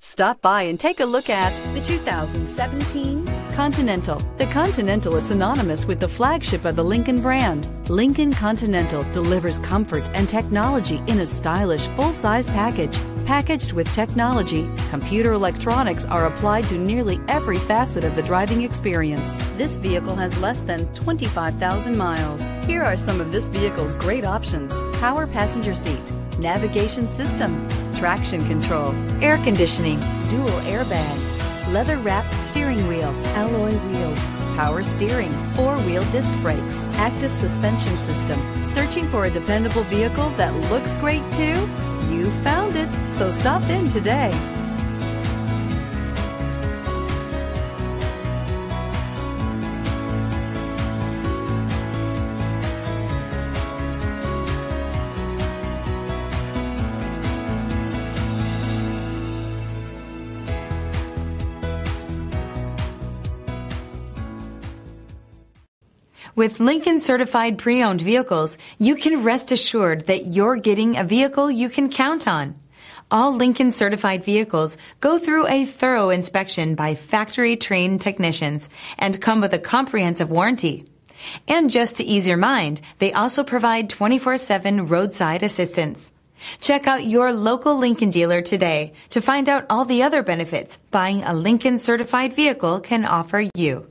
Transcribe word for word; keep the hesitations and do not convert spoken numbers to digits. Stop by and take a look at the two thousand seventeen Continental. The Continental is synonymous with the flagship of the Lincoln brand. Lincoln Continental delivers comfort and technology in a stylish full-size package. Packaged with technology, computer electronics are applied to nearly every facet of the driving experience. This vehicle has less than twenty-five thousand miles. Here are some of this vehicle's great options: power passenger seat, navigation system, traction control, air conditioning, dual airbags, leather-wrapped steering wheel, alloy wheels, power steering, four-wheel disc brakes, active suspension system. Searching for a dependable vehicle that looks great too? You found it, so stop in today. With Lincoln Certified Pre-Owned Vehicles, you can rest assured that you're getting a vehicle you can count on. All Lincoln Certified Vehicles go through a thorough inspection by factory-trained technicians and come with a comprehensive warranty. And just to ease your mind, they also provide twenty-four seven roadside assistance. Check out your local Lincoln dealer today to find out all the other benefits buying a Lincoln Certified Vehicle can offer you.